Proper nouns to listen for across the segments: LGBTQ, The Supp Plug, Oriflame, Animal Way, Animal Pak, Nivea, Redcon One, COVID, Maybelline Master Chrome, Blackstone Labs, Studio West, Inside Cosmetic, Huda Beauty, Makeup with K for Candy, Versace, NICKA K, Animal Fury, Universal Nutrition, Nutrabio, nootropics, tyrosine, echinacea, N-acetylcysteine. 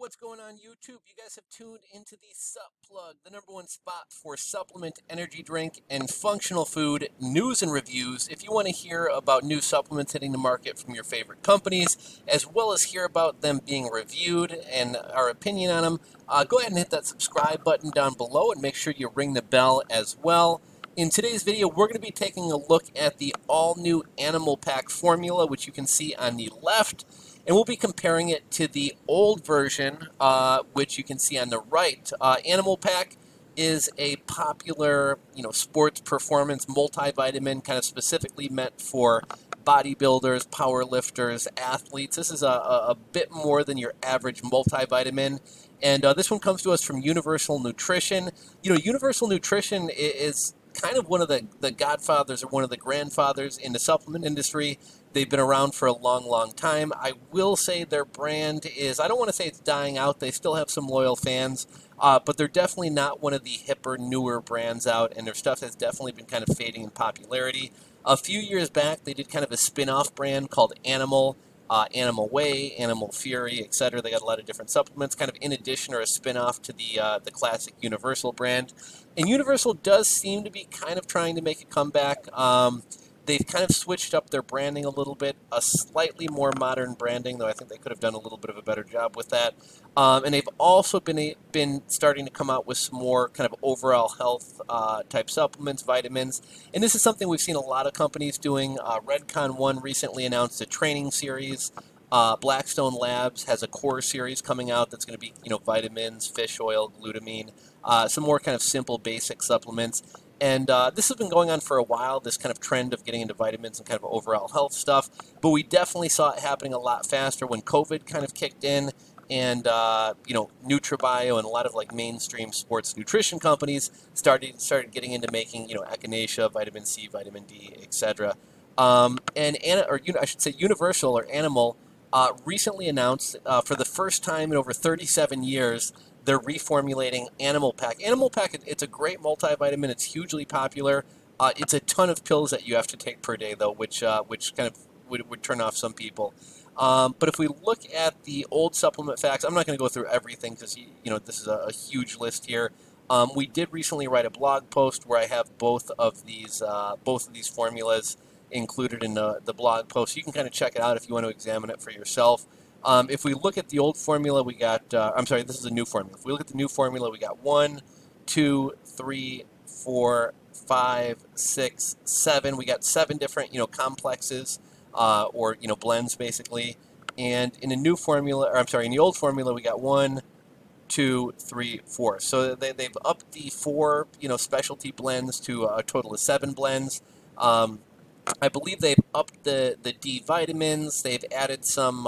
What's going on, YouTube? You guys have tuned into The Supp Plug, the #1 spot for supplement, energy drink, and functional food news and reviews. If you want to hear about new supplements hitting the market from your favorite companies, as well as hear about them being reviewed and our opinion on them, go ahead and hit that subscribe button down below and make sure you ring the bell as well. In today's video, we're going to be taking a look at the all-new Animal Pak formula, which you can see on the left, and we'll be comparing it to the old version, which you can see on the right. Animal Pak is a popular, sports performance multivitamin, kind of specifically meant for bodybuilders, powerlifters, athletes. This is a bit more than your average multivitamin. And this one comes to us from Universal Nutrition. Universal Nutrition is kind of one of the godfathers or one of the grandfathers in the supplement industry. They've been around for a long, long time. I will say their brand is, I don't want to say it's dying out. They still have some loyal fans, but they're definitely not one of the hipper, newer brands out, and their stuff has definitely been kind of fading in popularity. A few years back, they did kind of a spin-off brand called Animal, Animal Way, Animal Fury, etc. They got a lot of different supplements, kind of in addition or a spin-off to the classic Universal brand. And Universal does seem to be kind of trying to make a comeback. They've kind of switched up their branding a little bit, a slightly more modern branding, though I think they could have done a little bit of a better job with that. And they've also been starting to come out with some more kind of overall health type supplements, vitamins. And this is something we've seen a lot of companies doing. Redcon One recently announced a training series. Blackstone Labs has a core series coming out that's going to be, vitamins, fish oil, glutamine, some more kind of simple basic supplements. And this has been going on for a while, this kind of trend of getting into vitamins and kind of overall health stuff. But we definitely saw it happening a lot faster when COVID kind of kicked in. And, Nutrabio and a lot of mainstream sports nutrition companies started getting into making, echinacea, vitamin C, vitamin D, etc. Universal or Animal recently announced for the first time in over 37 years, they're reformulating Animal Pak. Animal Pak, it's a great multivitamin. It's hugely popular. It's a ton of pills that you have to take per day, though, which kind of would turn off some people. But if we look at the old supplement facts, I'm not going to go through everything because, this is a huge list here. We did recently write a blog post where I have both of these formulas included in the blog post. You can kind of check it out if you want to examine it for yourself. If we look at the old formula, we got, I'm sorry, this is a new formula. If we look at the new formula, we got 1, 2, 3, 4, 5, 6, 7. We got 7 different, complexes or, blends basically. And in the new formula, or I'm sorry, in the old formula, we got 1, 2, 3, 4. So they've upped the 4, specialty blends to a total of 7 blends. I believe they've upped the D vitamins. They've added some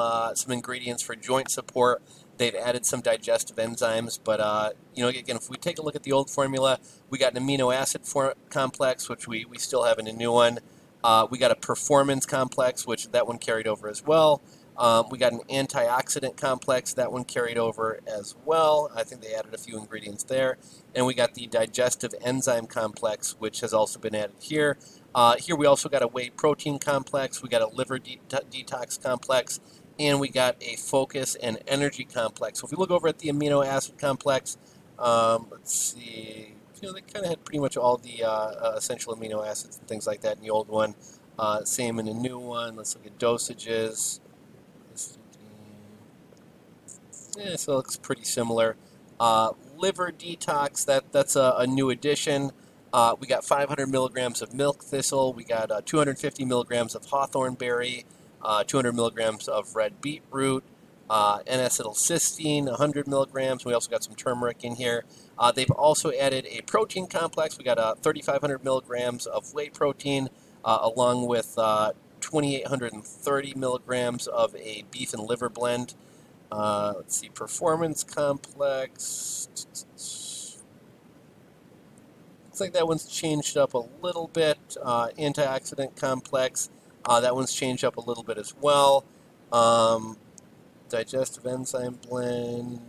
ingredients for joint support. They've added some digestive enzymes. But, again, if we take a look at the old formula, we got an amino acid complex, which we still have in a new one. We got a performance complex, which that one carried over as well. We got an antioxidant complex, that one carried over as well. I think they added a few ingredients there. And we got the digestive enzyme complex, which has also been added here. Here we also got a whey protein complex, we got a liver detox complex, and we got a focus and energy complex. So if we look over at the amino acid complex, let's see, they kind of had pretty much all the essential amino acids and things like that in the old one. Same in the new one. Let's look at dosages. Yeah, so it looks pretty similar. Liver detox, that's a new addition. We got 500 milligrams of milk thistle. We got 250 milligrams of hawthorn berry, 200 milligrams of red beetroot, N-acetylcysteine, 100 milligrams. We also got some turmeric in here. They've also added a protein complex. We got 3,500 milligrams of whey protein, along with 2,830 milligrams of a beef and liver blend. Let's see, performance complex. Looks like that one's changed up a little bit. Antioxidant complex, that one's changed up a little bit as well. Digestive enzyme blend,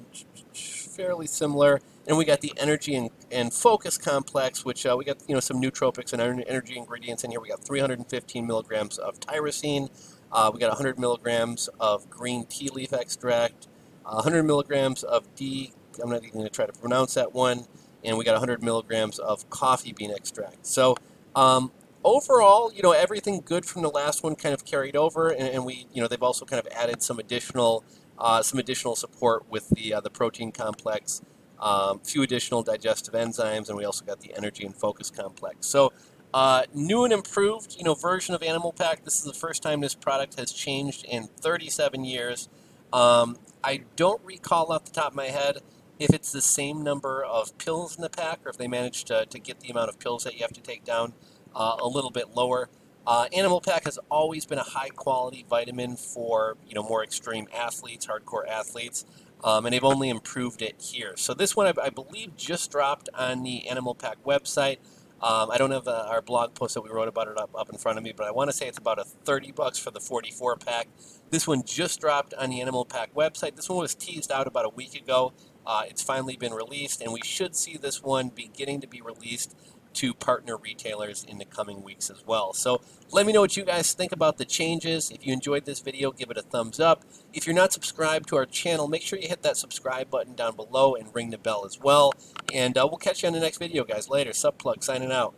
fairly similar. And we got the energy and focus complex, which we got some nootropics and energy ingredients in here. We got 315 milligrams of tyrosine. We got 100 milligrams of green tea leaf extract. 100 milligrams of D, I'm not even going to try to pronounce that one, and we got 100 milligrams of coffee bean extract. So overall, you know, everything good from the last one kind of carried over, and we, you know, they've also kind of added some additional support with the protein complex, few additional digestive enzymes, and we also got the energy and focus complex. So new and improved, you know, version of Animal Pak. This is the first time this product has changed in 37 years. I don't recall off the top of my head if it's the same number of pills in the pack, or if they managed to get the amount of pills that you have to take down a little bit lower. Animal Pak has always been a high-quality vitamin for, you know, more extreme athletes, hardcore athletes, and they've only improved it here. So this one, I believe, just dropped on the Animal Pak website. I don't have our blog post that we wrote about it up in front of me, but I want to say it's about $30 for the 44 pack. This one just dropped on the Animal Pak website. This one was teased out about a week ago. It's finally been released, and we should see this one beginning to be released to partner retailers in the coming weeks as well. So let me know what you guys think about the changes. If you enjoyed this video, give it a thumbs up. If you're not subscribed to our channel, make sure you hit that subscribe button down below and ring the bell as well. And we'll catch you on the next video, guys. Later. Supp Plug signing out.